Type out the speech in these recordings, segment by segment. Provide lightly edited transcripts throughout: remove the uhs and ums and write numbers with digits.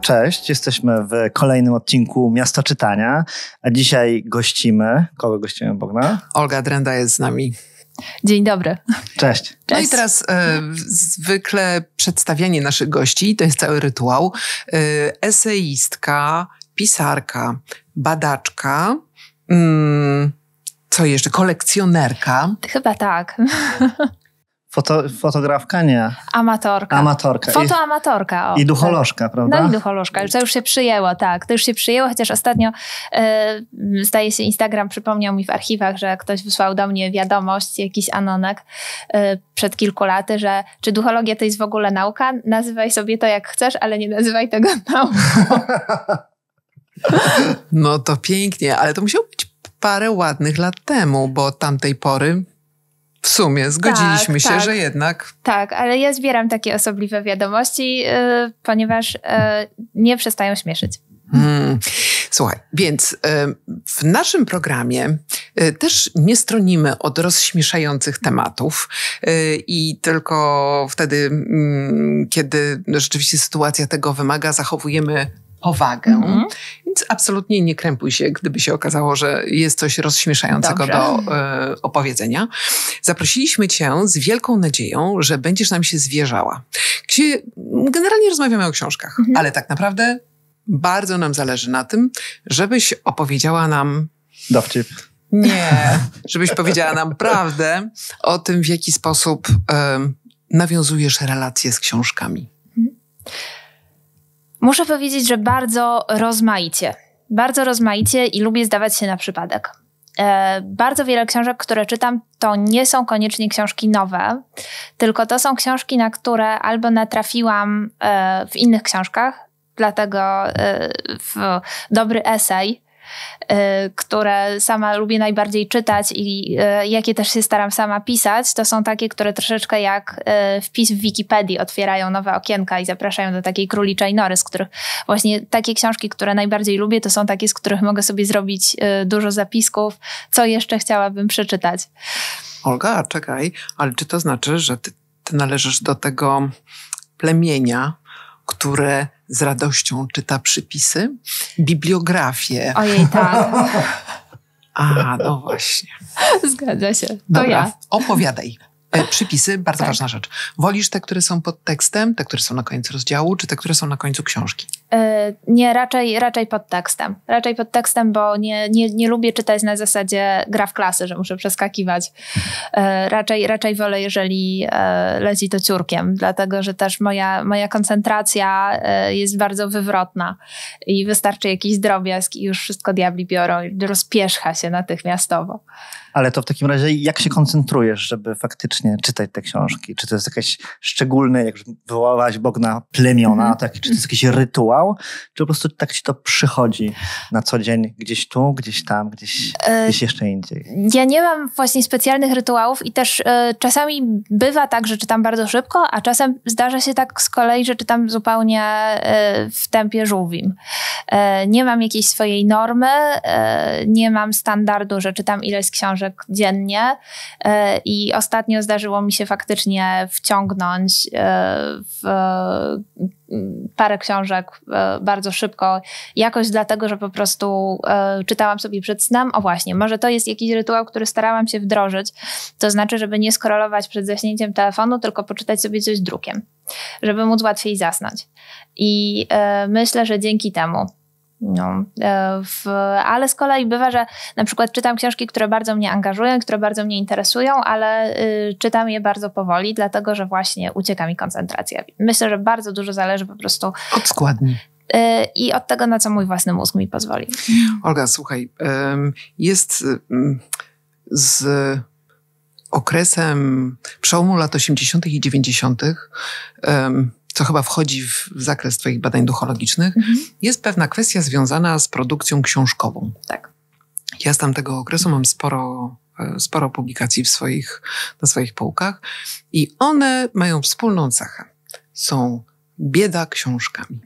Cześć, jesteśmy w kolejnym odcinku Miasto Czytania, a dzisiaj gościmy, kogo gościmy, Bogna? Olga Drenda jest z nami. Dzień dobry. Cześć. No i teraz zwykle przedstawianie naszych gości, to jest cały rytuał, eseistka, pisarka, badaczka, co jeszcze, kolekcjonerka. Chyba tak. Fotografka nie. Amatorka. Amatorka. Fotoamatorka. I ducholożka, tak. Prawda? No i ducholożka. To już się przyjęło, tak. To już się przyjęło, chociaż ostatnio zdaje się Instagram przypomniał mi w archiwach, że ktoś wysłał do mnie wiadomość, jakiś anonek przed kilku laty, że czy duchologia to jest w ogóle nauka? Nazywaj sobie to jak chcesz, ale nie nazywaj tego nauką. No to pięknie, ale to musiało być parę ładnych lat temu, bo od tamtej pory... W sumie zgodziliśmy się, że jednak... Tak, ale ja zbieram takie osobliwe wiadomości, ponieważ nie przestają śmieszyć. Słuchaj, więc w naszym programie też nie stronimy od rozśmieszających tematów i tylko wtedy, kiedy rzeczywiście sytuacja tego wymaga, zachowujemy powagę. Więc absolutnie nie krępuj się, gdyby się okazało, że jest coś rozśmieszającego do opowiedzenia. Zaprosiliśmy cię z wielką nadzieją, że będziesz nam się zwierzała. Generalnie rozmawiamy o książkach, ale tak naprawdę bardzo nam zależy na tym, żebyś opowiedziała nam... Dowcip. Nie, żebyś powiedziała nam prawdę o tym, w jaki sposób nawiązujesz relacje z książkami. Muszę powiedzieć, że bardzo rozmaicie. Bardzo rozmaicie i lubię zdawać się na przypadek. Bardzo wiele książek, które czytam, to nie są koniecznie książki nowe, tylko to są książki, na które albo natrafiłam w innych książkach, dlatego dobry esej, które sama lubię najbardziej czytać i jakie też się staram sama pisać, to są takie, które troszeczkę jak wpis w Wikipedii otwierają nowe okienka i zapraszają do takiej króliczej nory, z których właśnie takie książki, które najbardziej lubię, to są takie, z których mogę sobie zrobić dużo zapisków, co jeszcze chciałabym przeczytać. Olga, czekaj, ale czy to znaczy, że ty należysz do tego plemienia, które z radością czyta przypisy, bibliografię. Ojej, tak. A, no właśnie. Zgadza się. Dobra, opowiadaj. Przypisy, bardzo ważna rzecz. Wolisz te, które są pod tekstem, te, które są na końcu rozdziału, czy te, które są na końcu książki? Nie, raczej pod tekstem. Raczej pod tekstem, bo nie lubię czytać na zasadzie gra w klasy, że muszę przeskakiwać. Raczej wolę, jeżeli leci to ciurkiem, dlatego że też moja koncentracja jest bardzo wywrotna i wystarczy jakiś drobiazg i już wszystko diabli biorą i rozpierzcha się natychmiastowo. Ale to w takim razie jak się koncentrujesz, żeby faktycznie czytać te książki? Czy to jest jakieś szczególne, jak wywołałaś Bogna, plemiona, tak? Czy to jest jakiś rytuał? Czy po prostu tak ci to przychodzi na co dzień, gdzieś tu, gdzieś tam, gdzieś jeszcze indziej? Ja nie mam właśnie specjalnych rytuałów i też czasami bywa tak, że czytam bardzo szybko, a czasem zdarza się tak z kolei, że czytam zupełnie w tempie żółwim. Nie mam jakiejś swojej normy, nie mam standardu, że czytam ileś książek dziennie i ostatnio zdarzyło mi się faktycznie wciągnąć w parę książek bardzo szybko, jakoś dlatego, że po prostu czytałam sobie przed snem. O właśnie, może to jest jakiś rytuał, który starałam się wdrożyć, to znaczy, żeby nie scrollować przed zaśnięciem telefonu, tylko poczytać sobie coś drukiem, żeby móc łatwiej zasnąć. I myślę, że dzięki temu. Ale z kolei bywa, że na przykład czytam książki, które bardzo mnie angażują, które bardzo mnie interesują, ale czytam je bardzo powoli, dlatego że właśnie ucieka mi koncentracja. Myślę, że bardzo dużo zależy po prostu od składni i od tego, na co mój własny mózg mi pozwoli. Olga, słuchaj, jest z okresem przełomu lat 80. i 90. co chyba wchodzi w zakres twoich badań duchologicznych, jest pewna kwestia związana z produkcją książkową. Tak. Ja z tamtego okresu mam sporo publikacji na swoich półkach i one mają wspólną cechę. Są bieda książkami.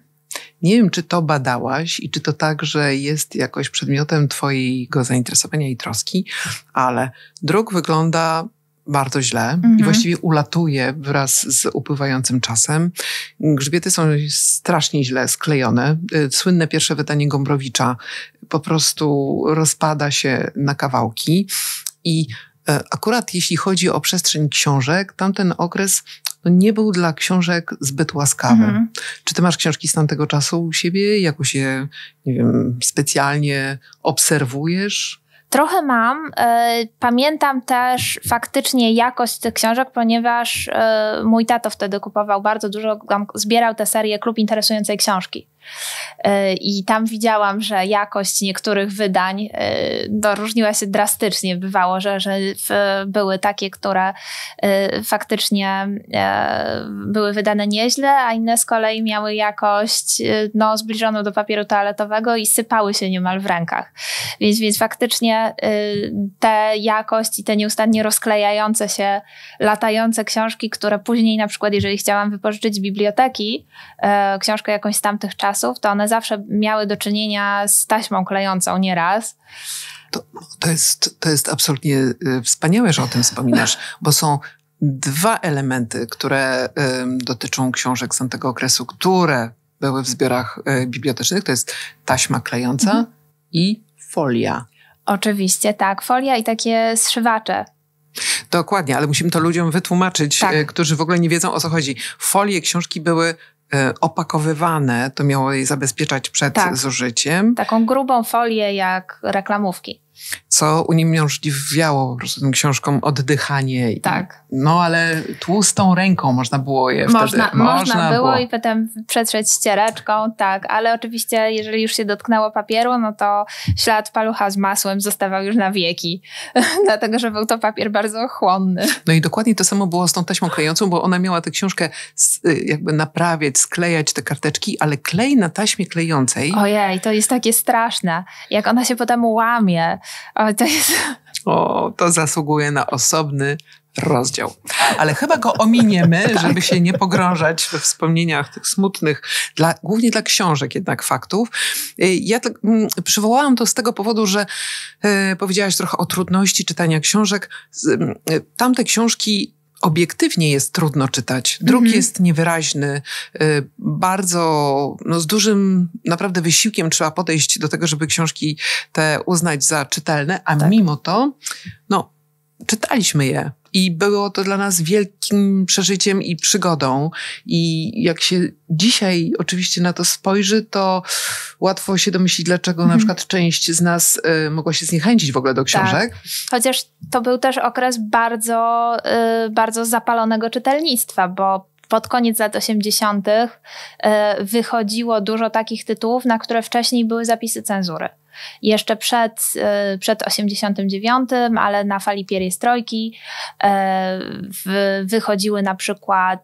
Nie wiem, czy to badałaś i czy to także jest jakoś przedmiotem twojego zainteresowania i troski, ale druk wygląda bardzo źle i właściwie ulatuje wraz z upływającym czasem. Grzbiety są strasznie źle sklejone. Słynne pierwsze wydanie Gombrowicza po prostu rozpada się na kawałki i akurat jeśli chodzi o przestrzeń książek, tamten okres nie był dla książek zbyt łaskawy. Czy ty masz książki z tamtego czasu u siebie? Jakoś je, nie wiem, specjalnie obserwujesz? Trochę mam. Pamiętam też faktycznie jakość tych książek, ponieważ mój tato wtedy kupował bardzo dużo, zbierał tę serię Klub Interesującej Książki. I tam widziałam, że jakość niektórych wydań różniła się drastycznie. Bywało, że były takie, które faktycznie były wydane nieźle, a inne z kolei miały jakość zbliżoną do papieru toaletowego i sypały się niemal w rękach. Więc faktycznie te jakość i te nieustannie rozklejające się, latające książki, które później na przykład, jeżeli chciałam wypożyczyć z biblioteki książkę jakąś z tamtych czasów, to one zawsze miały do czynienia z taśmą klejącą nieraz. To jest absolutnie wspaniałe, że o tym wspominasz, bo są dwa elementy, które dotyczą książek z tamtego okresu, które były w zbiorach bibliotecznych. To jest taśma klejąca i folia. Oczywiście, tak. Folia i takie zszywacze. Dokładnie, ale musimy to ludziom wytłumaczyć, tak, którzy w ogóle nie wiedzą, o co chodzi. Folie książki były opakowywane, to miało je zabezpieczać przed zużyciem. Taką grubą folię jak reklamówki. Co uniemożliwiało po prostu tym książkom oddychanie. No ale tłustą ręką można było je wtedy. Można było i potem przetrzeć ściereczką, ale oczywiście jeżeli już się dotknęło papieru, no to ślad palucha z masłem zostawał już na wieki, dlatego że był to papier bardzo chłonny. No i dokładnie to samo było z tą taśmą klejącą, bo ona miała tę książkę jakby naprawiać, sklejać te karteczki, ale klej na taśmie klejącej... Ojej, to jest takie straszne, jak ona się potem łamie. To zasługuje na osobny rozdział. Ale chyba go ominiemy, żeby się nie pogrążać we wspomnieniach tych smutnych, głównie dla książek jednak faktów. Ja przywołałam to z tego powodu, że powiedziałaś trochę o trudności czytania książek. Tamte książki obiektywnie jest trudno czytać. Druk jest niewyraźny. Bardzo, z dużym naprawdę wysiłkiem trzeba podejść do tego, żeby książki te uznać za czytelne, a mimo to, czytaliśmy je. I było to dla nas wielkim przeżyciem i przygodą. I jak się dzisiaj oczywiście na to spojrzy, to łatwo się domyślić, dlaczego na przykład część z nas mogła się zniechęcić w ogóle do książek. Chociaż to był też okres bardzo, bardzo zapalonego czytelnictwa, bo pod koniec lat 80. wychodziło dużo takich tytułów, na które wcześniej były zapisy cenzury. Jeszcze przed 89, ale na fali Pieriestrojki wychodziły na przykład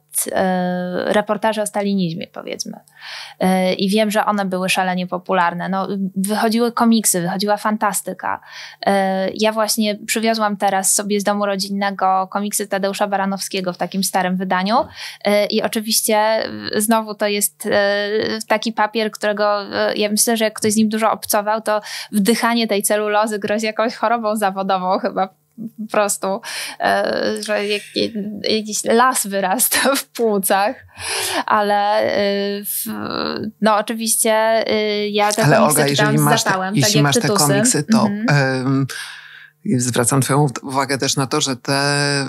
reportaże o stalinizmie, powiedzmy. I wiem, że one były szalenie popularne. Wychodziły komiksy, wychodziła fantastyka. Ja właśnie przywiozłam teraz sobie z domu rodzinnego komiksy Tadeusza Baranowskiego w takim starym wydaniu. I oczywiście znowu to jest taki papier, którego ja myślę, że jak ktoś z nim dużo obcował, to wdychanie tej celulozy grozi jakąś chorobą zawodową chyba po prostu, że jakiś las wyrasta w płucach, ale oczywiście ja te komiksy czytałam z zapałem, tak jak Tytusy. Jeśli masz te komiksy, to zwracam twoją uwagę też na to,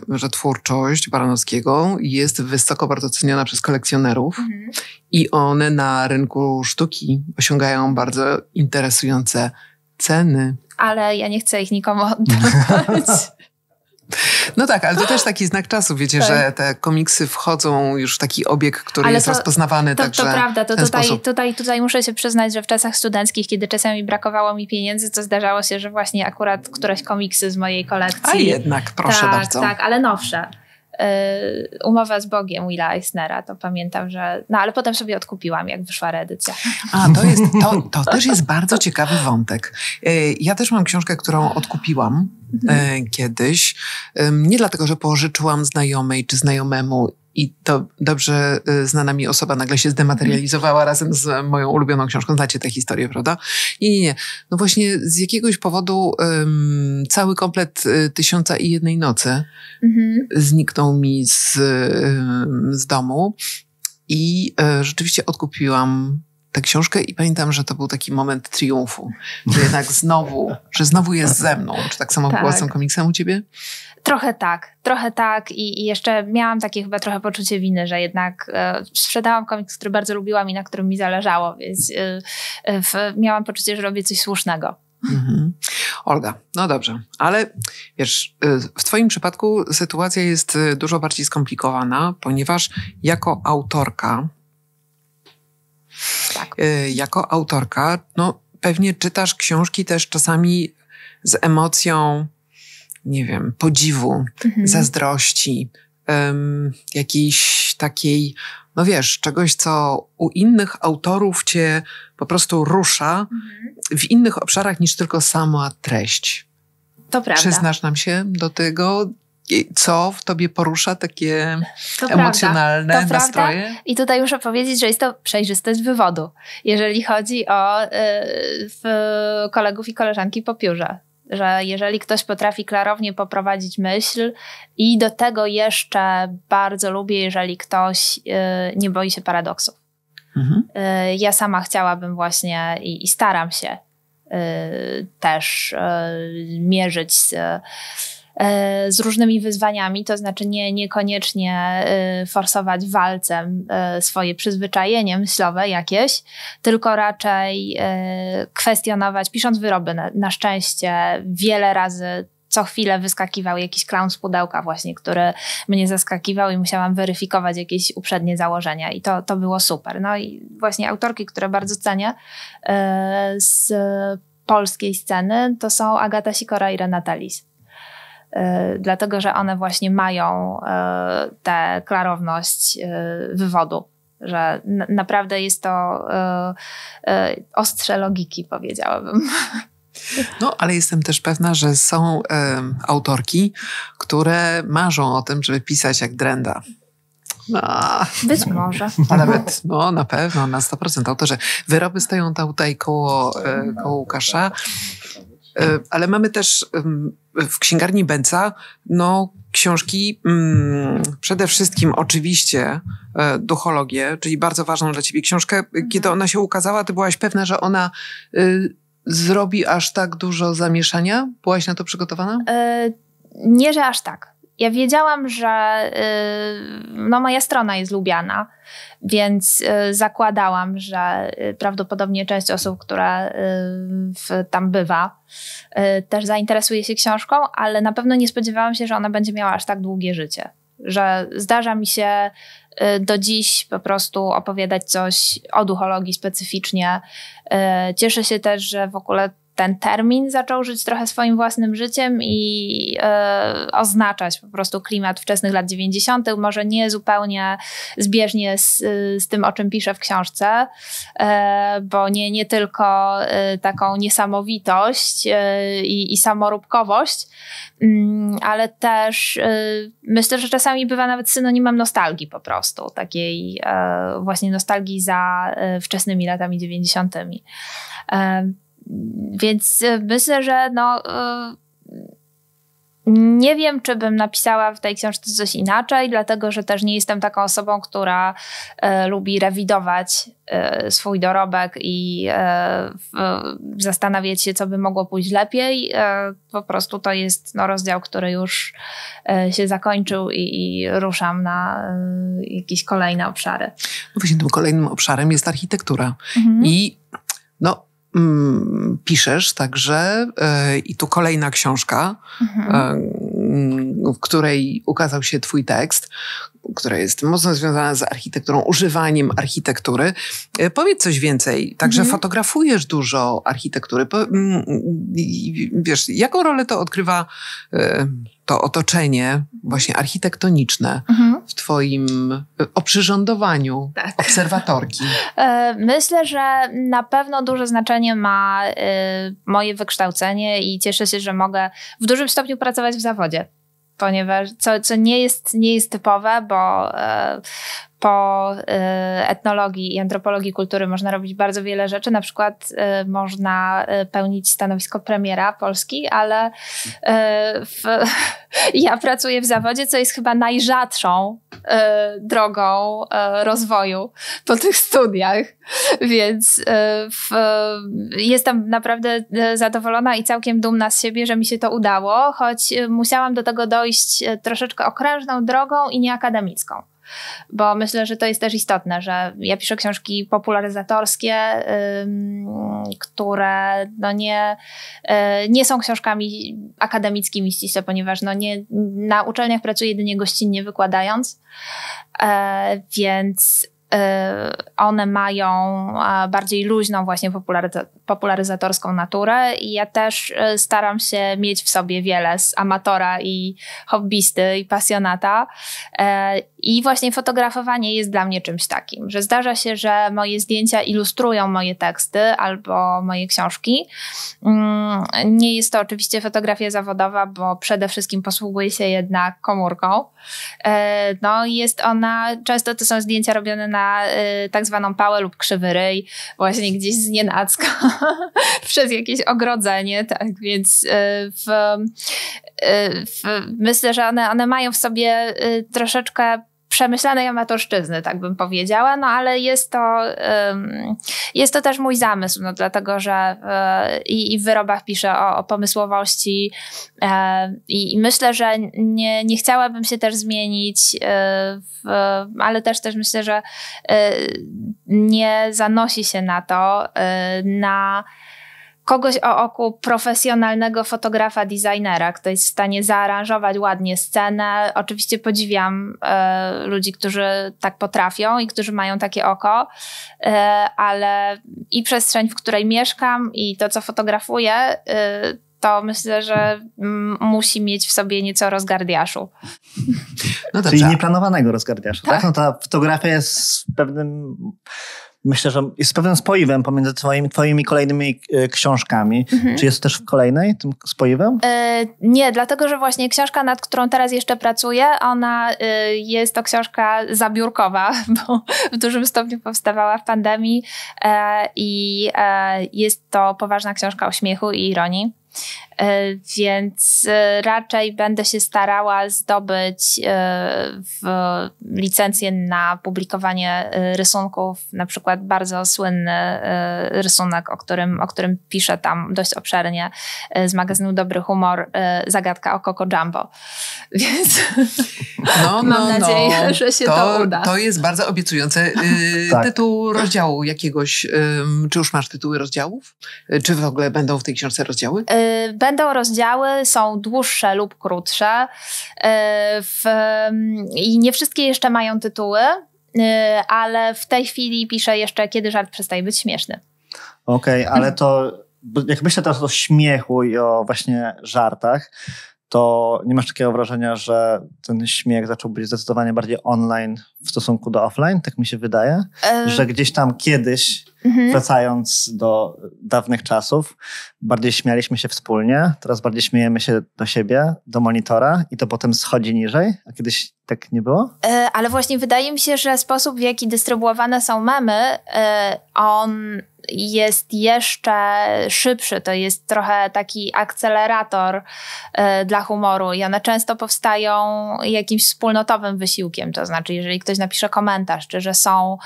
że twórczość Baranowskiego jest wysoko bardzo ceniona przez kolekcjonerów i one na rynku sztuki osiągają bardzo interesujące ceny. Ale ja nie chcę ich nikomu oddać. Ale to też taki znak czasu, wiecie, że te komiksy wchodzą już w taki obieg, który jest rozpoznawany. To prawda, to tutaj muszę się przyznać, że w czasach studenckich, kiedy czasami brakowało mi pieniędzy, to zdarzało się, że właśnie akurat któreś komiksy z mojej kolekcji. A jednak, proszę bardzo. Tak, ale nowsze. Umowę z Bogiem Willa Eisnera, to pamiętam, że... No ale potem sobie odkupiłam, jak wyszła reedycja. A, to też jest bardzo ciekawy wątek. Ja też mam książkę, którą odkupiłam kiedyś. Nie dlatego, że pożyczyłam znajomej czy znajomemu i to dobrze znana mi osoba nagle się zdematerializowała razem z moją ulubioną książką. Znacie tę historię, prawda? Nie. No właśnie z jakiegoś powodu cały komplet Tysiąca i Jednej Nocy zniknął mi z domu i rzeczywiście odkupiłam tę książkę i pamiętam, że to był taki moment triumfu, że jednak znowu, że znowu jest ze mną. Czy tak samo była z tym komiksem u ciebie? Trochę tak i jeszcze miałam takie chyba trochę poczucie winy, że jednak sprzedałam komiks, który bardzo lubiłam i na którym mi zależało, więc miałam poczucie, że robię coś słusznego. Olga, no dobrze, ale wiesz, w twoim przypadku sytuacja jest dużo bardziej skomplikowana, ponieważ jako autorka, no pewnie czytasz książki też czasami z emocją, nie wiem, podziwu, zazdrości, jakiejś takiej, no wiesz, czegoś, co u innych autorów cię po prostu rusza w innych obszarach niż tylko sama treść. To prawda. Przyznasz nam się do tego? Co w tobie porusza takie emocjonalne nastroje? Prawda. I tutaj muszę powiedzieć, że jest to przejrzystość wywodu, jeżeli chodzi o kolegów i koleżanki po piórze. Że jeżeli ktoś potrafi klarownie poprowadzić myśl i do tego jeszcze bardzo lubię, jeżeli ktoś nie boi się paradoksów. Ja sama chciałabym właśnie i staram się też mierzyć z różnymi wyzwaniami, to znaczy niekoniecznie forsować walcem swoje przyzwyczajenie myślowe jakieś, tylko raczej kwestionować, pisząc wyroby na szczęście wiele razy co chwilę wyskakiwał jakiś klaun z pudełka właśnie, który mnie zaskakiwał i musiałam weryfikować jakieś uprzednie założenia i to było super. No i właśnie autorki, które bardzo cenię z polskiej sceny, to są Agata Sikora i Renata Lis. Dlatego, że one właśnie mają tę klarowność wywodu, że naprawdę jest to ostrze logiki, powiedziałabym. No, ale jestem też pewna, że są autorki, które marzą o tym, żeby pisać jak Drenda. No, być może. A nawet, no na pewno, na 100% autorze. Wyroby stoją tutaj koło Łukasza. Ale mamy też w księgarni Bęca książki, przede wszystkim oczywiście duchologię, czyli bardzo ważną dla ciebie książkę. Kiedy ona się ukazała, ty byłaś pewna, że ona zrobi aż tak dużo zamieszania? Byłaś na to przygotowana? Nie, że aż tak. Ja wiedziałam, że moja strona jest lubiana, więc zakładałam, że prawdopodobnie część osób, która tam bywa, też zainteresuje się książką, ale na pewno nie spodziewałam się, że ona będzie miała aż tak długie życie. Że zdarza mi się do dziś po prostu opowiadać coś o duchologii specyficznie. Cieszę się też, że w ogóle ten termin zaczął żyć trochę swoim własnym życiem i oznaczać po prostu klimat wczesnych lat 90. Może nie zupełnie zbieżnie z tym, o czym piszę w książce, bo nie tylko taką niesamowitość i samoróbkowość, ale też myślę, że czasami bywa nawet synonimem nostalgii po prostu, takiej właśnie nostalgii za wczesnymi latami 90. Więc myślę, że nie wiem, czy bym napisała w tej książce coś inaczej, dlatego że też nie jestem taką osobą, która lubi rewidować swój dorobek i zastanawiać się, co by mogło pójść lepiej. Po prostu to jest rozdział, który już się zakończył i ruszam na jakieś kolejne obszary. No właśnie tym kolejnym obszarem jest architektura. I piszesz także i tu kolejna książka, w której ukazał się twój tekst, która jest mocno związana z architekturą, używaniem architektury. Powiedz coś więcej. Także fotografujesz dużo architektury. Wiesz, jaką rolę to odgrywa to otoczenie właśnie architektoniczne w twoim oprzyrządowaniu obserwatorki? Myślę, że na pewno duże znaczenie ma moje wykształcenie i cieszę się, że mogę w dużym stopniu pracować w zawodzie. Ponieważ, co nie jest typowe, bo po etnologii i antropologii kultury można robić bardzo wiele rzeczy. Na przykład można pełnić stanowisko premiera Polski, ale ja pracuję w zawodzie, co jest chyba najrzadszą drogą rozwoju po tych studiach. Więc jestem naprawdę zadowolona i całkiem dumna z siebie, że mi się to udało, choć musiałam do tego dojść troszeczkę okrężną drogą i nieakademicką. Bo myślę, że to jest też istotne, że ja piszę książki popularyzatorskie, które no nie są książkami akademickimi ściśle, ponieważ no na uczelniach pracuję jedynie gościnnie wykładając, więc one mają bardziej luźną właśnie popularyzatorską naturę i ja też staram się mieć w sobie wiele z amatora i hobbysty i pasjonata i właśnie fotografowanie jest dla mnie czymś takim, że zdarza się, że moje zdjęcia ilustrują moje teksty albo moje książki. Nie jest to oczywiście fotografia zawodowa, bo przede wszystkim posługuje się jednak komórką. No jest ona, często to są zdjęcia robione na tak zwaną pałę lub krzywy ryj, właśnie gdzieś znienacka przez jakieś ogrodzenie, tak, więc myślę, że one mają w sobie troszeczkę przemyślanej amatorszczyzny, tak bym powiedziała, no ale jest to też mój zamysł, no dlatego, że i w wyrobach piszę o pomysłowości i myślę, że nie chciałabym się też zmienić, ale też myślę, że nie zanosi się na to, na kogoś o oku profesjonalnego fotografa, designera, kto jest w stanie zaaranżować ładnie scenę. Oczywiście podziwiam ludzi, którzy tak potrafią i którzy mają takie oko, ale i przestrzeń, w której mieszkam i to, co fotografuję, to myślę, że musi mieć w sobie nieco rozgardiaszu. No dobrze. Czyli nieplanowanego rozgardiaszu, tak? No ta fotografia jest pewnym... Myślę, że jest pewnym spoiwem pomiędzy twoimi kolejnymi książkami. Czy jest też w kolejnej tym spoiwem? Nie, dlatego, że właśnie książka, nad którą teraz jeszcze pracuję, ona jest to książka zabiórkowa, bo w dużym stopniu powstawała w pandemii i jest to poważna książka o śmiechu i ironii. Więc raczej będę się starała zdobyć licencję na publikowanie rysunków, na przykład bardzo słynny rysunek, o którym piszę tam dość obszernie z magazynu Dobry Humor, zagadka o Coco Jumbo. Więc mam nadzieję, że się to uda. To jest bardzo obiecujący tytuł rozdziału jakiegoś. Czy już masz tytuły rozdziałów? Czy w ogóle będą w tej książce rozdziały? Będą rozdziały, są dłuższe lub krótsze i nie wszystkie jeszcze mają tytuły, ale w tej chwili piszę jeszcze Kiedy żart przestaje być śmieszny. Okej, ale to jak myślę teraz o śmiechu i o właśnie żartach, to nie masz takiego wrażenia, że ten śmiech zaczął być zdecydowanie bardziej online w stosunku do offline? Tak mi się wydaje, że gdzieś tam kiedyś, wracając do dawnych czasów, bardziej śmialiśmy się wspólnie, teraz bardziej śmiejemy się do siebie, do monitora i to potem schodzi niżej, a kiedyś tak nie było? Ale właśnie wydaje mi się, że sposób, w jaki dystrybuowane są memy, on jest jeszcze szybszy. To jest trochę taki akcelerator dla humoru i one często powstają jakimś wspólnotowym wysiłkiem. To znaczy, jeżeli ktoś napisze komentarz, czy że są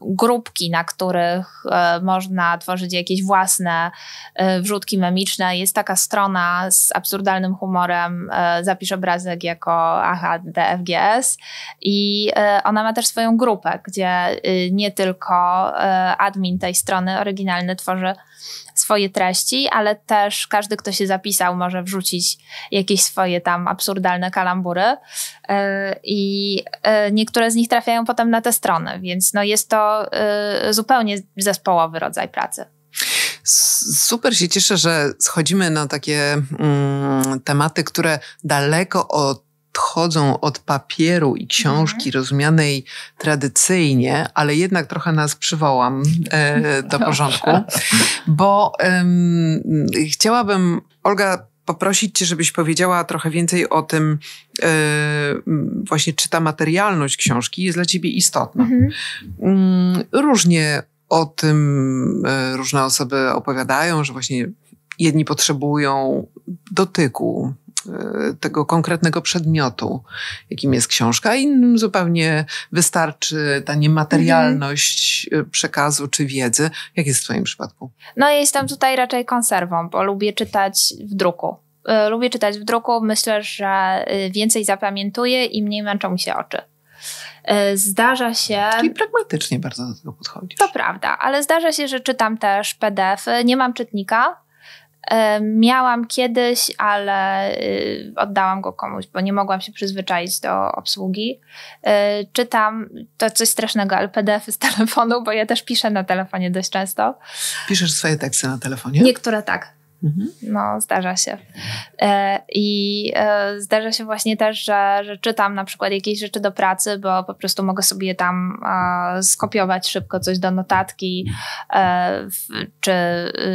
grupki, na których można tworzyć jakieś własne wrzutki memiczne. Jest taka strona z absurdalnym humorem, Zapisz obrazek jako AHDFGS i ona ma też swoją grupę, gdzie nie tylko admin tej strony oryginalny tworzy swoje treści, ale też każdy, kto się zapisał, może wrzucić jakieś swoje tam absurdalne kalambury i niektóre z nich trafiają potem na te strony, więc no jest to zupełnie zespołowy rodzaj pracy. Super się cieszę, że schodzimy na takie tematy, które daleko odchodzą od papieru i książki rozumianej tradycyjnie, ale jednak trochę nas przywołam do porządku, bo chciałabym, Olga, poprosić cię, żebyś powiedziała trochę więcej o tym, właśnie czy ta materialność książki jest dla ciebie istotna. Różnie o tym różne osoby opowiadają, że właśnie jedni potrzebują dotyku tego konkretnego przedmiotu, jakim jest książka, innym zupełnie wystarczy ta niematerialność przekazu czy wiedzy. Jak jest w twoim przypadku? No ja jestem tutaj raczej konserwą, bo lubię czytać w druku. Lubię czytać w druku, myślę, że więcej zapamiętuję i mniej męczą mi się oczy. Zdarza się... Czyli pragmatycznie bardzo do tego podchodzisz. To prawda, ale zdarza się, że czytam też PDF-y. Nie mam czytnika. Miałam kiedyś, ale oddałam go komuś, bo nie mogłam się przyzwyczaić do obsługi. Czytam, to coś strasznego, ale PDF-y z telefonu, bo ja też piszę na telefonie dość często. Piszesz swoje teksty na telefonie? Niektóre tak. No, zdarza się. I zdarza się właśnie też, że czytam na przykład jakieś rzeczy do pracy, bo po prostu mogę sobie tam skopiować szybko coś do notatki, czy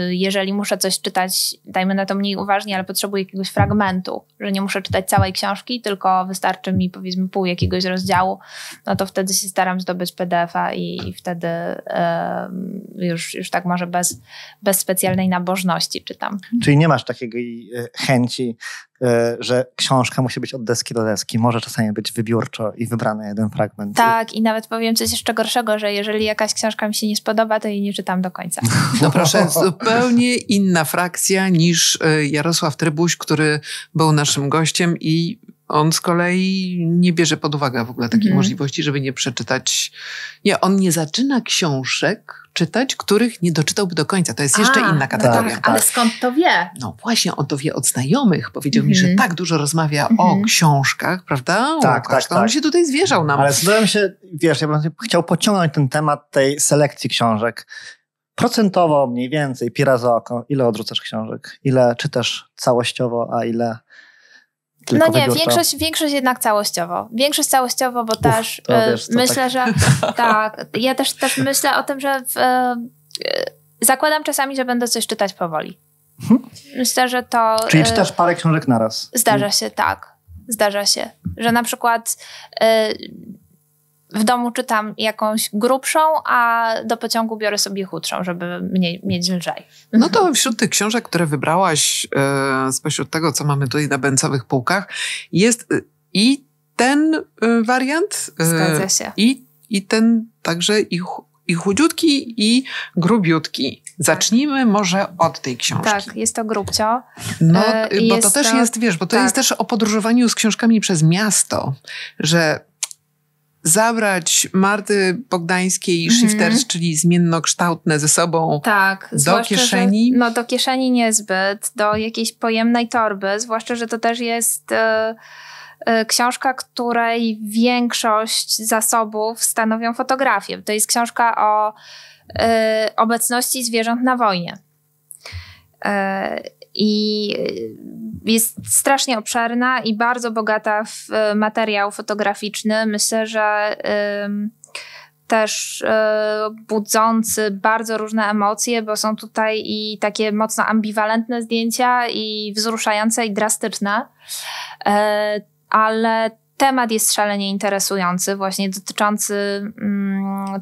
jeżeli muszę coś czytać, dajmy na to mniej uważnie, ale potrzebuję jakiegoś fragmentu, że nie muszę czytać całej książki, tylko wystarczy mi powiedzmy pół jakiegoś rozdziału, no to wtedy się staram zdobyć PDF-a i wtedy już tak może bez specjalnej nabożności czytam. Czyli nie masz takiej chęci, że książka musi być od deski do deski. Może czasami być wybiórczo i wybrany jeden fragment. Tak, i nawet powiem coś jeszcze gorszego, że jeżeli jakaś książka mi się nie spodoba, to jej nie czytam do końca. No proszę, zupełnie inna frakcja niż Jarosław Trybuś, który był naszym gościem i on z kolei nie bierze pod uwagę w ogóle takiej możliwości, żeby nie przeczytać. Nie, on nie zaczyna książek czytać, których nie doczytałby do końca. To jest jeszcze inna kategoria. Tak, ale skąd to wie? No właśnie, on to wie od znajomych. Powiedział mi, że tak dużo rozmawia o książkach, prawda? Tak, Łukasz, tak. On się tutaj zwierzał nam. Ale zastanawiam się, wiesz, ja bym chciał pociągnąć ten temat tej selekcji książek. Procentowo mniej więcej, pi razy oko, ile odrzucasz książek? Ile czytasz całościowo, a ile... No nie, większość jednak całościowo. Większość całościowo, bo też wiesz, myślę, tak. że tak. Ja też myślę o tym, że zakładam czasami, że będę coś czytać powoli. Myślę, że to... Czyli czytasz parę książek naraz. Zdarza się, tak. Zdarza się, że na przykład w domu czytam jakąś grubszą, a do pociągu biorę sobie chudszą, żeby mieć lżej. No to wśród tych książek, które wybrałaś spośród tego, co mamy tutaj na bencowych półkach, jest i ten wariant. Zgadza się. I ten także i chudziutki, i grubiutki. Zacznijmy może od tej książki. Tak, jest to grubcio. No, bo to też jest, wiesz, bo to jest też o podróżowaniu z książkami przez miasto, że zabrać Marty Bogdańskiej i Shifters, czyli zmiennokształtne ze sobą do kieszeni. Że, no do kieszeni niezbyt, do jakiejś pojemnej torby, zwłaszcza, że to też jest książka, której większość zasobów stanowią fotografie. To jest książka o obecności zwierząt na wojnie. I jest strasznie obszerna i bardzo bogata w materiał fotograficzny. Myślę, że też budzący bardzo różne emocje, bo są tutaj i takie mocno ambiwalentne zdjęcia i wzruszające i drastyczne, ale temat jest szalenie interesujący, właśnie dotyczący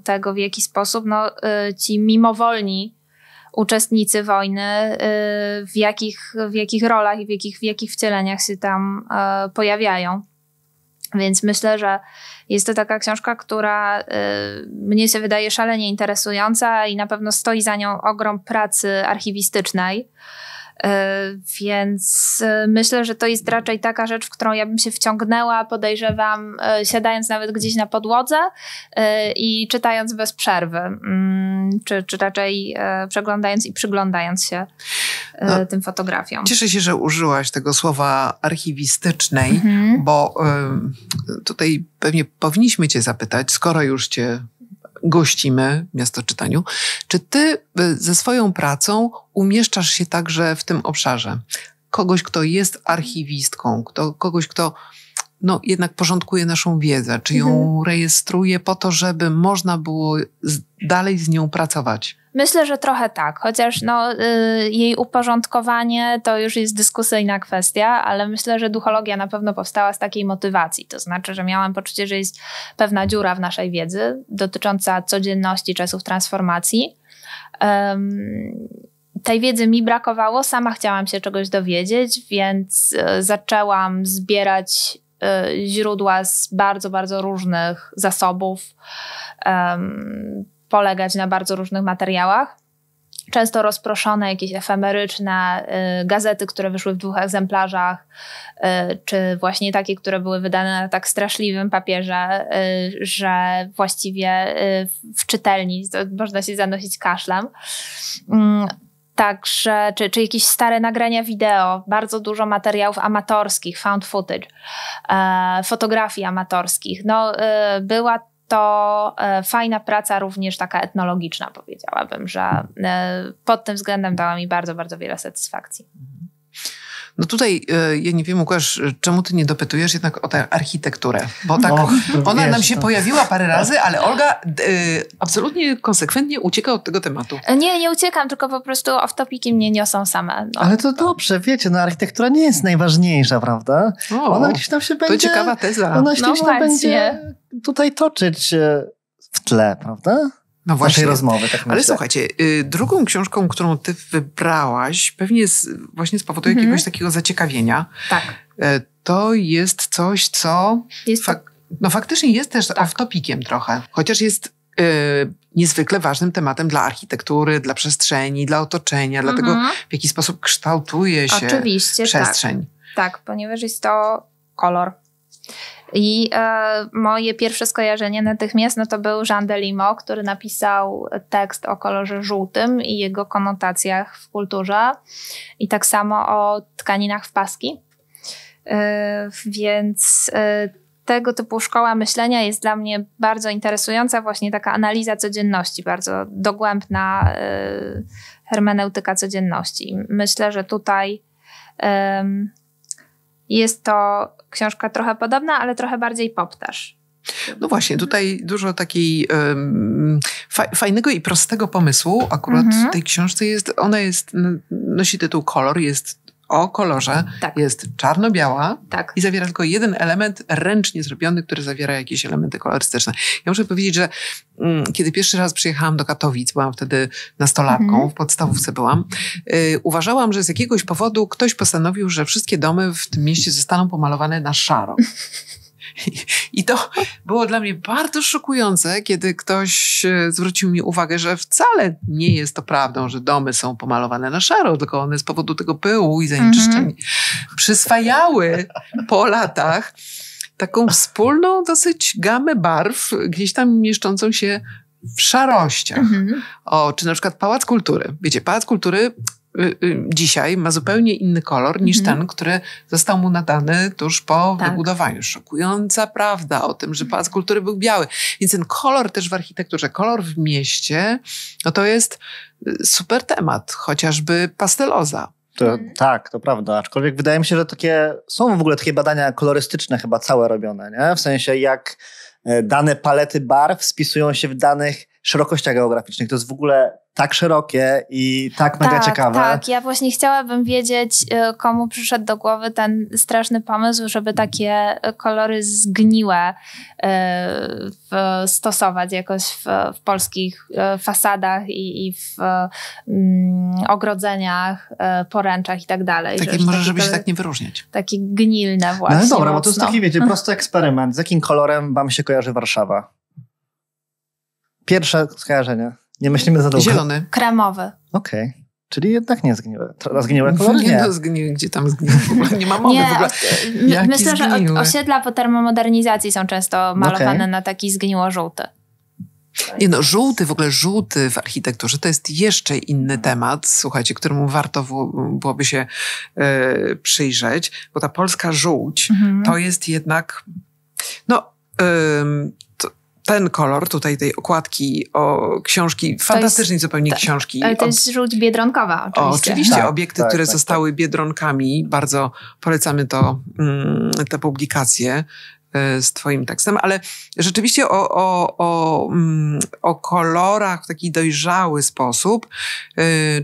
tego, w jaki sposób ci mimowolni uczestnicy wojny, w jakich rolach i w jakich wcieleniach się tam pojawiają. Więc myślę, że jest to taka książka, która mnie się wydaje szalenie interesująca i na pewno stoi za nią ogrom pracy archiwistycznej. Więc myślę, że to jest raczej taka rzecz, w którą ja bym się wciągnęła, podejrzewam, siadając nawet gdzieś na podłodze i czytając bez przerwy, czy raczej przeglądając i przyglądając się tym fotografiom. Cieszę się, że użyłaś tego słowa archiwistycznej, bo tutaj pewnie powinniśmy cię zapytać, skoro już cię gościmy w Miasto Czytaniu, czy ty ze swoją pracą umieszczasz się także w tym obszarze? Kogoś, kto jest archiwistką, kogoś, kto no, jednak porządkuje naszą wiedzę, czy ją rejestruje po to, żeby można było dalej z nią pracować? Myślę, że trochę tak, chociaż jej uporządkowanie to już jest dyskusyjna kwestia, ale myślę, że duchologia na pewno powstała z takiej motywacji. To znaczy, że miałam poczucie, że jest pewna dziura w naszej wiedzy dotycząca codzienności, czasów transformacji. Tej wiedzy mi brakowało, sama chciałam się czegoś dowiedzieć, więc zaczęłam zbierać źródła z bardzo, bardzo różnych zasobów, polegać na bardzo różnych materiałach. Często rozproszone, jakieś efemeryczne gazety, które wyszły w 2 egzemplarzach, czy właśnie takie, które były wydane na tak straszliwym papierze, że właściwie w czytelni można się zanosić kaszlem. Także, czy jakieś stare nagrania wideo, bardzo dużo materiałów amatorskich, found footage, fotografii amatorskich. Była to fajna praca, również taka etnologiczna, powiedziałabym, że pod tym względem dała mi bardzo, bardzo wiele satysfakcji. No tutaj ja nie wiem, Łukasz, czemu ty nie dopytujesz jednak o tę architekturę, bo tak ona nam się pojawiła parę razy, ale Olga absolutnie konsekwentnie ucieka od tego tematu. Nie uciekam, tylko po prostu off-topiki mnie niosą same. No. Ale to dobrze, wiecie, no architektura nie jest najważniejsza, prawda? Ona gdzieś tam się będzie... To ciekawa teza. Ona gdzieś tam będzie tutaj toczyć w tle, prawda? No właśnie. Naszej rozmowy, tak myślę. Ale słuchajcie, drugą książką, którą ty wybrałaś, pewnie właśnie z powodu jakiegoś takiego zaciekawienia, to jest coś, co jest faktycznie jest też off-topiciem trochę. Chociaż jest niezwykle ważnym tematem dla architektury, dla przestrzeni, dla otoczenia, dla tego, w jaki sposób kształtuje się przestrzeń. Tak, ponieważ jest to kolor. I moje pierwsze skojarzenie natychmiast to był Jean de Limo, który napisał tekst o kolorze żółtym i jego konotacjach w kulturze i tak samo o tkaninach w paski, więc tego typu szkoła myślenia jest dla mnie bardzo interesująca, właśnie taka analiza codzienności, bardzo dogłębna hermeneutyka codzienności. Myślę, że tutaj jest to książka trochę podobna, ale trochę bardziej pop też. No właśnie, tutaj dużo takiej fajnego i prostego pomysłu akurat w tej książce jest. Ona jest, nosi tytuł Kolor, jest o kolorze, jest czarno-biała i zawiera tylko jeden element ręcznie zrobiony, który zawiera jakieś elementy kolorystyczne. Ja muszę powiedzieć, że kiedy pierwszy raz przyjechałam do Katowic, byłam wtedy nastolatką, w podstawówce byłam, uważałam, że z jakiegoś powodu ktoś postanowił, że wszystkie domy w tym mieście zostaną pomalowane na szaro. I to było dla mnie bardzo szokujące, kiedy ktoś zwrócił mi uwagę, że wcale nie jest to prawdą, że domy są pomalowane na szaro, tylko one z powodu tego pyłu i zanieczyszczeń przyswajały po latach taką wspólną dosyć gamę barw, gdzieś tam mieszczącą się w szarościach. Czy na przykład Pałac Kultury. Wiecie, Pałac Kultury dzisiaj ma zupełnie inny kolor niż ten, który został mu nadany tuż po wybudowaniu. Szokująca prawda o tym, że Pałac Kultury był biały. Więc ten kolor też w architekturze, kolor w mieście, no to jest super temat, chociażby pasteloza. Tak, to prawda. Aczkolwiek wydaje mi się, że są w ogóle takie badania kolorystyczne chyba całe robione, nie? W sensie jak dane palety barw spisują się w danych szerokościach geograficznych. To jest w ogóle tak szerokie i tak mega ciekawe. Tak, ja właśnie chciałabym wiedzieć, komu przyszedł do głowy ten straszny pomysł, żeby takie kolory zgniłe stosować jakoś w polskich fasadach i w ogrodzeniach, poręczach i tak dalej. Takie może, żeby się tak nie wyróżniać. Takie gnilne właśnie. No dobra, mocno. Bo to jest taki, wiecie, prosty eksperyment. Z jakim kolorem wam się kojarzy Warszawa? Pierwsze skojarzenie. Nie myślimy za długo. Zielony. Kremowy. Okej. Czyli jednak nie zgniłe. Zgniłe kolory? Nie, zgniłe, gdzie tam zgniłe. Nie ma mowy. Nie, myślę, że osiedla po termomodernizacji są często malowane na taki zgniło-żółty. Nie no, żółty w architekturze to jest jeszcze inny temat, słuchajcie, któremu warto byłoby się przyjrzeć, bo ta polska żółć to jest jednak, no ten kolor tutaj tej okładki o książki, fantastycznej zupełnie książki. Ale to jest żółć biedronkowa oczywiście. Obiekty, które zostały biedronkami, bardzo polecamy te publikacje z twoim tekstem, ale rzeczywiście o kolorach w taki dojrzały sposób,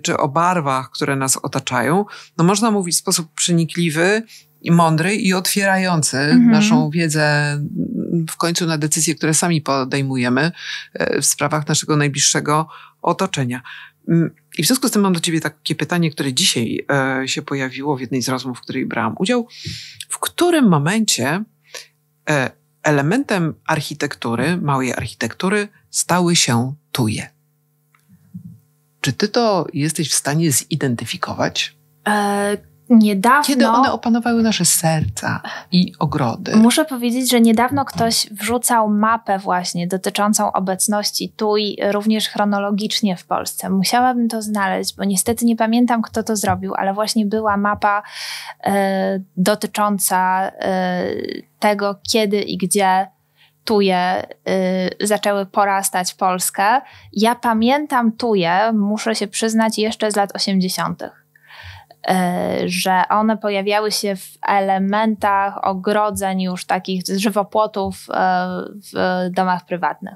czy o barwach, które nas otaczają, no można mówić w sposób przenikliwy, i mądry i otwierający naszą wiedzę w końcu na decyzje, które sami podejmujemy w sprawach naszego najbliższego otoczenia. I w związku z tym mam do ciebie takie pytanie, które dzisiaj się pojawiło w jednej z rozmów, w której brałam udział. W którym momencie elementem architektury, małej architektury, stały się tuje? Czy ty to jesteś w stanie zidentyfikować? Niedawno, kiedy one opanowały nasze serca i ogrody. Muszę powiedzieć, że niedawno ktoś wrzucał mapę właśnie dotyczącą obecności tuj również chronologicznie w Polsce. Musiałabym to znaleźć, bo niestety nie pamiętam, kto to zrobił, ale właśnie była mapa dotycząca tego, kiedy i gdzie tuje zaczęły porastać Polskę. Ja pamiętam tuje, muszę się przyznać, jeszcze z lat 80. Że one pojawiały się w elementach ogrodzeń już takich żywopłotów w domach prywatnych.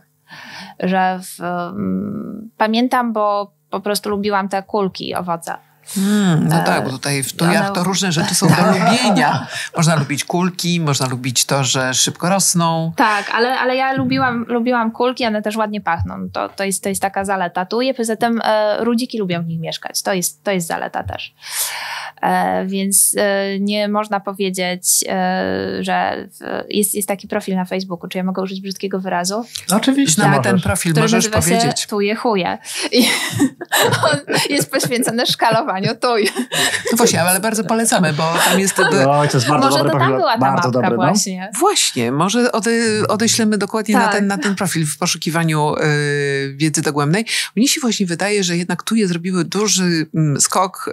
Że pamiętam, bo po prostu lubiłam te kulki owoca. No tak, bo tutaj w tujach to różne rzeczy są do lubienia. Można lubić kulki, można lubić to, że szybko rosną. Tak, ale ja lubiłam kulki, one też ładnie pachną. To jest taka zaleta tuje. Poza tym rudziki lubią w nich mieszkać. To jest zaleta też. Więc nie można powiedzieć, że jest taki profil na Facebooku. Czy ja mogę użyć brzydkiego wyrazu? Oczywiście. Tak, ten profil możesz powiedzieć. Tuje chuje. I on jest poświęcony szkalowaniu. Tuj. No właśnie, ale bardzo polecamy, bo tam jest... to jest bardzo może dobry to tam profil, była ta mapka właśnie. No? Właśnie, może odeślemy dokładnie na ten profil w poszukiwaniu wiedzy dogłębnej. Mnie się właśnie wydaje, że jednak tuje zrobiły duży skok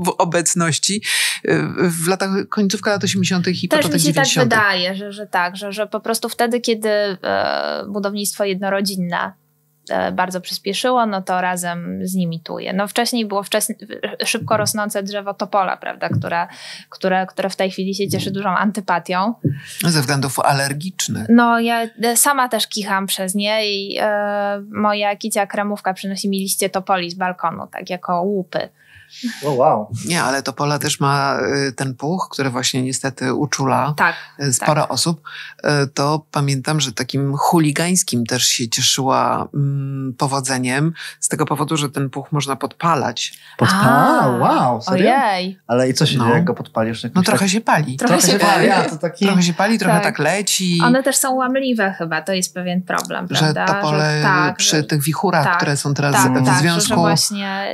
w obecności w latach, końcówka lat 80. i początek 90. Też mi się tak wydaje, że po prostu wtedy, kiedy budownictwo jednorodzinne bardzo przyspieszyło, no to razem z nimi tuje. No wcześniej było szybko rosnące drzewo topola, prawda, które w tej chwili się cieszy dużą antypatią. Ze względów alergicznych. No ja sama też kicham przez nie i moja kicia kremówka przynosi mi liście topoli z balkonu, tak jako łupy. Oh, wow. Nie, ale topola też ma ten puch, który właśnie niestety uczula sporo osób. To pamiętam, że takim chuligańskim też się cieszyła powodzeniem z tego powodu, że ten puch można podpalać. Wow, serio? Ojej. Ale i co się dzieje, jak go podpalisz? No trochę się pali. Trochę się pali, trochę tak leci. One też są łamliwe chyba, to jest pewien problem, prawda? Że topole przy tych wichurach, które są teraz w związku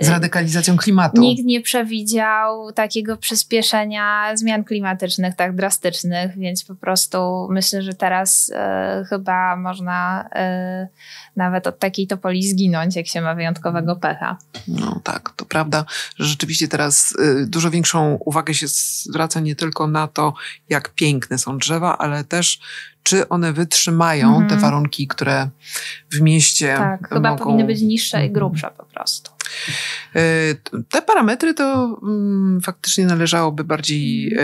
z radykalizacją klimatu. Nikt nie przewidział takiego przyspieszenia zmian klimatycznych tak drastycznych, więc po prostu myślę, że teraz chyba można nawet od takiej topoli zginąć, jak się ma wyjątkowego pecha. No tak, to prawda, że rzeczywiście teraz dużo większą uwagę się zwraca nie tylko na to, jak piękne są drzewa, ale też czy one wytrzymają te warunki, które w mieście mogą... Chyba powinny być niższe i grubsze po prostu. Te parametry to faktycznie należałoby bardziej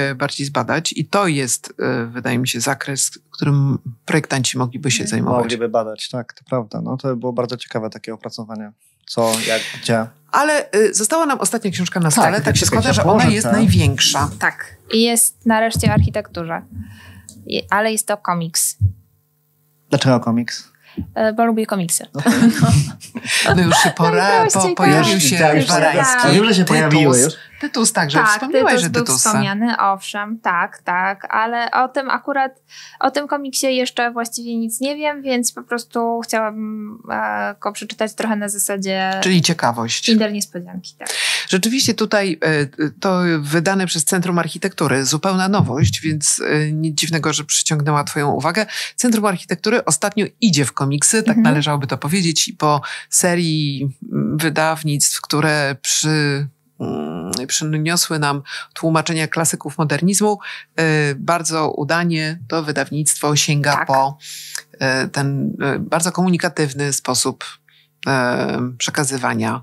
zbadać i to jest, wydaje mi się, zakres, którym projektanci mogliby się zajmować. Mogliby badać, tak, to prawda. No, to było bardzo ciekawe takie opracowanie. Co, jak, gdzie... Ale została nam ostatnia książka na stole. Tak się składa, że ona jest największa. Tak. I jest nareszcie w architekturze. Ale jest to komiks. Dlaczego komiks? bo lubię komiksy. No już się pojawił się Baranowski. A już się pojawiły już? Tytuł, tak, że wspomniałeś, że tytuł był wspomniany, owszem, tak, ale o tym akurat, o tym komiksie jeszcze właściwie nic nie wiem, więc po prostu chciałabym go przeczytać trochę na zasadzie... Czyli ciekawość. Kinder niespodzianki, tak. Rzeczywiście tutaj to wydane przez Centrum Architektury, zupełna nowość, więc nic dziwnego, że przyciągnęła twoją uwagę. Centrum Architektury ostatnio idzie w komiksy, tak należałoby to powiedzieć, po serii wydawnictw, które przyniosły nam tłumaczenia klasyków modernizmu. Bardzo udanie to wydawnictwo sięga po ten bardzo komunikatywny sposób przekazywania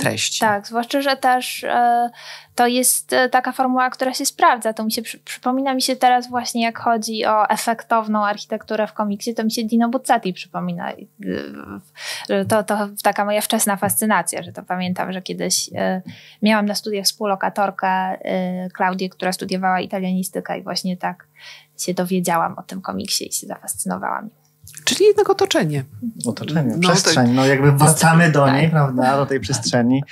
treści. Tak, zwłaszcza, że też to jest taka formuła, która się sprawdza. To mi się przypomina mi się teraz właśnie, jak chodzi o efektowną architekturę w komiksie, to mi się Dino Buzzati przypomina. To taka moja wczesna fascynacja, że to pamiętam, że kiedyś miałam na studiach współlokatorkę Klaudię, która studiowała italianistykę i właśnie tak się dowiedziałam o tym komiksie i się zafascynowałam. Czyli jednak otoczenie. Otoczenie, przestrzeń. No jakby wracamy do niej, prawda, do tej przestrzeni.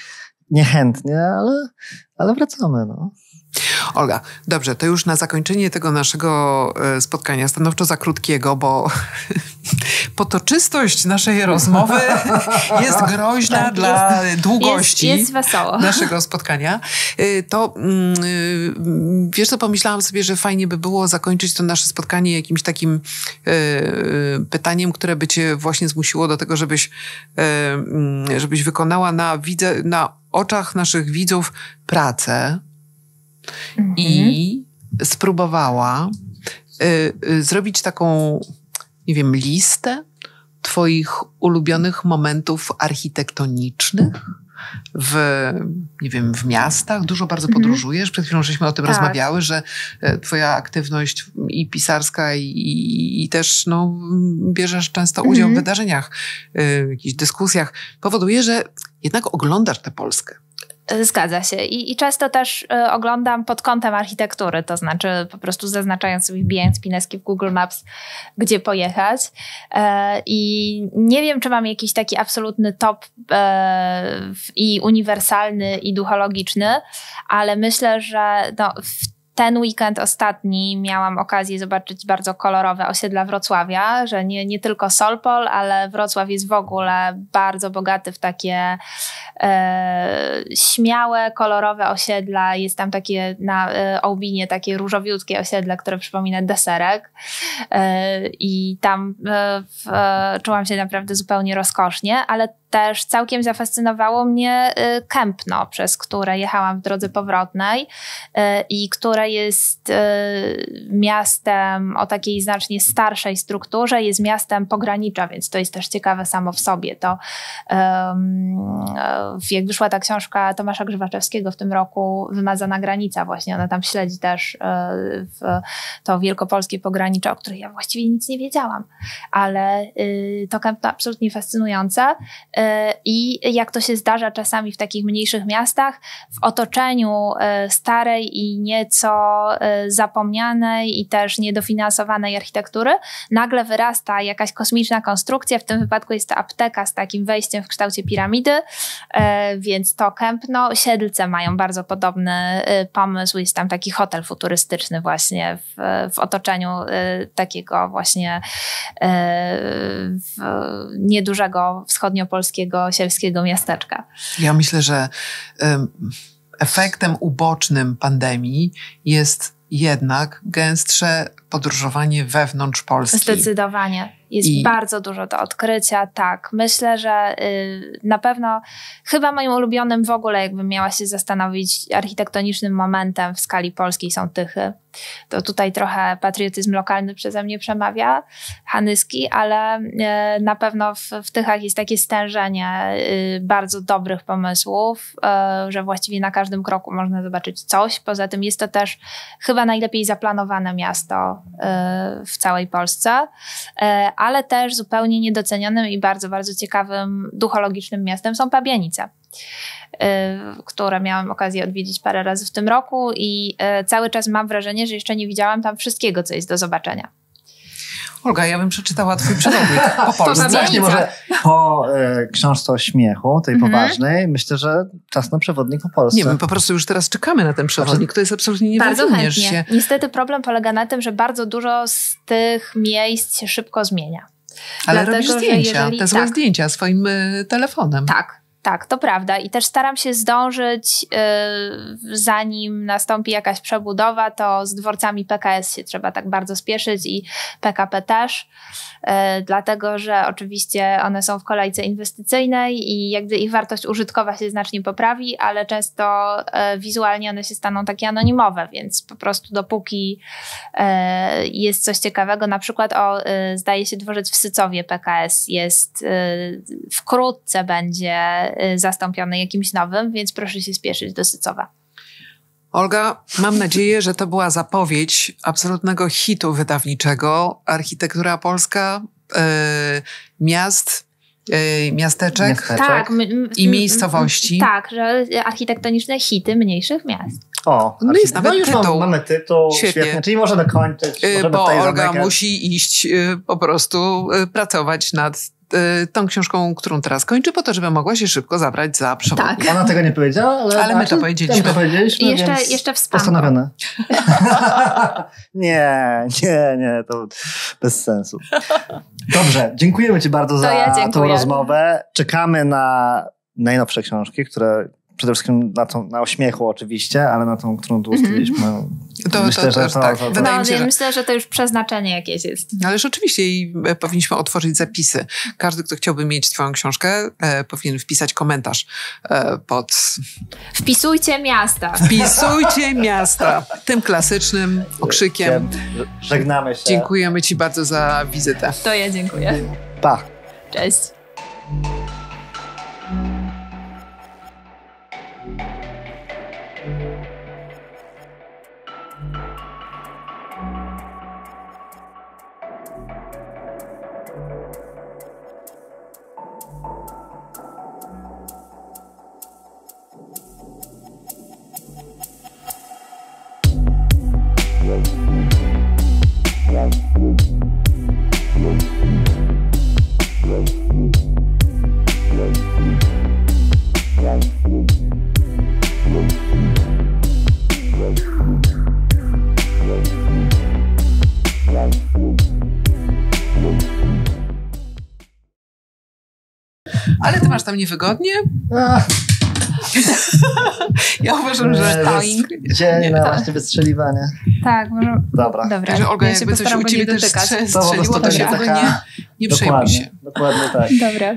Niechętnie, ale wracamy, no. Olga, dobrze, to już na zakończenie tego naszego spotkania, stanowczo za krótkiego, bo potoczystość naszej rozmowy jest groźna dla długości naszego spotkania. To wiesz co, pomyślałam sobie, że fajnie by było zakończyć to nasze spotkanie jakimś takim pytaniem, które by cię właśnie zmusiło do tego, żebyś wykonała na oczach naszych widzów pracę. I spróbowała zrobić taką, nie wiem, listę twoich ulubionych momentów architektonicznych w, nie wiem, w miastach. Dużo bardzo podróżujesz. Przed chwilą żeśmy o tym rozmawiały, że twoja aktywność i pisarska i też no, bierzesz często udział w wydarzeniach, jakichś dyskusjach. Powoduje, że jednak oglądasz tę Polskę. Zgadza się. I często też oglądam pod kątem architektury, to znaczy po prostu zaznaczając sobie, wbijając pinezki w Google Maps, gdzie pojechać. I nie wiem, czy mam jakiś taki absolutny top i uniwersalny i duchologiczny, ale myślę, że no, ten weekend ostatni miałam okazję zobaczyć bardzo kolorowe osiedla Wrocławia, że nie tylko Solpol, ale Wrocław jest w ogóle bardzo bogaty w takie śmiałe, kolorowe osiedla. Jest tam takie na Ołbinie takie różowiutkie osiedle, które przypomina deserek. I tam czułam się naprawdę zupełnie rozkosznie, ale też całkiem zafascynowało mnie Kępno, przez które jechałam w drodze powrotnej i które jest miastem o takiej znacznie starszej strukturze, jest miastem pogranicza, więc to jest też ciekawe samo w sobie. To jak wyszła ta książka Tomasza Grzywaczewskiego w tym roku, Wymazana granica właśnie, ona tam śledzi też to wielkopolskie pogranicze, o których ja właściwie nic nie wiedziałam, ale to Kępno absolutnie fascynujące. I jak to się zdarza czasami w takich mniejszych miastach, w otoczeniu starej i nieco zapomnianej i też niedofinansowanej architektury, nagle wyrasta jakaś kosmiczna konstrukcja, w tym wypadku jest to apteka z takim wejściem w kształcie piramidy, więc to Kępno. Siedlce mają bardzo podobny pomysł, jest tam taki hotel futurystyczny właśnie w otoczeniu takiego właśnie niedużego wschodniopolskiego sielskiego miasteczka. Ja myślę, że efektem ubocznym pandemii jest jednak gęstsze podróżowanie wewnątrz Polski. Zdecydowanie. Jest bardzo dużo do odkrycia, tak. Myślę, że na pewno chyba moim ulubionym w ogóle, jakbym miała się zastanowić, architektonicznym momentem w skali polskiej są Tychy. To tutaj trochę patriotyzm lokalny przeze mnie przemawia, hanyski, ale na pewno w Tychach jest takie stężenie bardzo dobrych pomysłów, że właściwie na każdym kroku można zobaczyć coś. Poza tym jest to też chyba najlepiej zaplanowane miasto w całej Polsce, ale też zupełnie niedocenionym i bardzo, bardzo ciekawym duchologicznym miastem są Pabianice, które miałam okazję odwiedzić parę razy w tym roku i cały czas mam wrażenie, że jeszcze nie widziałam tam wszystkiego, co jest do zobaczenia. Olga, ja bym przeczytała twój przewodnik po polsku. Właśnie może po książce o śmiechu, tej poważnej, myślę, że czas na przewodnik po Polsce. Nie, my po prostu już teraz czekamy na ten przewodnik, to jest absolutnie niewątpliwie się. Niestety problem polega na tym, że bardzo dużo z tych miejsc się szybko zmienia. Ale dlatego, robisz zdjęcia, te złe zdjęcia swoim telefonem. Tak. Tak, to prawda. I też staram się zdążyć, zanim nastąpi jakaś przebudowa, to z dworcami PKS się trzeba tak bardzo spieszyć i PKP też, dlatego że oczywiście one są w kolejce inwestycyjnej i jakby ich wartość użytkowa się znacznie poprawi, ale często wizualnie one się staną takie anonimowe, więc po prostu dopóki jest coś ciekawego, na przykład zdaje się dworzec w Sycowie PKS jest, wkrótce będzie zastąpiony jakimś nowym, więc proszę się spieszyć do Sycowa. Olga, mam nadzieję, że to była zapowiedź absolutnego hitu wydawniczego. Architektura polska, miast, miasteczek tak, i miejscowości. Tak, że architektoniczne hity mniejszych miast. O, no jest nawet tytuł. Mamy tytuł, świetnie, czyli może dokończyć. Bo tutaj Olga musi iść po prostu pracować nad tą książką, którą teraz kończy, po to, żeby mogła się szybko zabrać za przewodnik. Tak. Ona tego nie powiedziała, ale my to powiedzieliśmy. I jeszcze postanowione. Nie, to bez sensu. Dobrze, dziękujemy Ci bardzo za tą rozmowę. Czekamy na najnowsze książki, które przede wszystkim na ośmiechu oczywiście, ale na tą, którą tu ustaliliśmy. Myślę, że to już przeznaczenie jakieś jest. Ale rzeczywiście i powinniśmy otworzyć zapisy. Każdy, kto chciałby mieć Twoją książkę, powinien wpisać komentarz pod... Wpisujcie miasta. Wpisujcie miasta. Tym klasycznym okrzykiem. Żegnamy się. Dziękujemy Ci bardzo za wizytę. To ja dziękuję. Pa. Cześć. Ale ty masz tam niewygodnie? Ja uważam, że stoing. Dzielne właśnie wystrzeliwanie. Tak, może... Dobra. Także Olga, jakby coś u ciebie też strzeliło, to się w ogóle nie przejmuj się. Dokładnie tak. Dobra.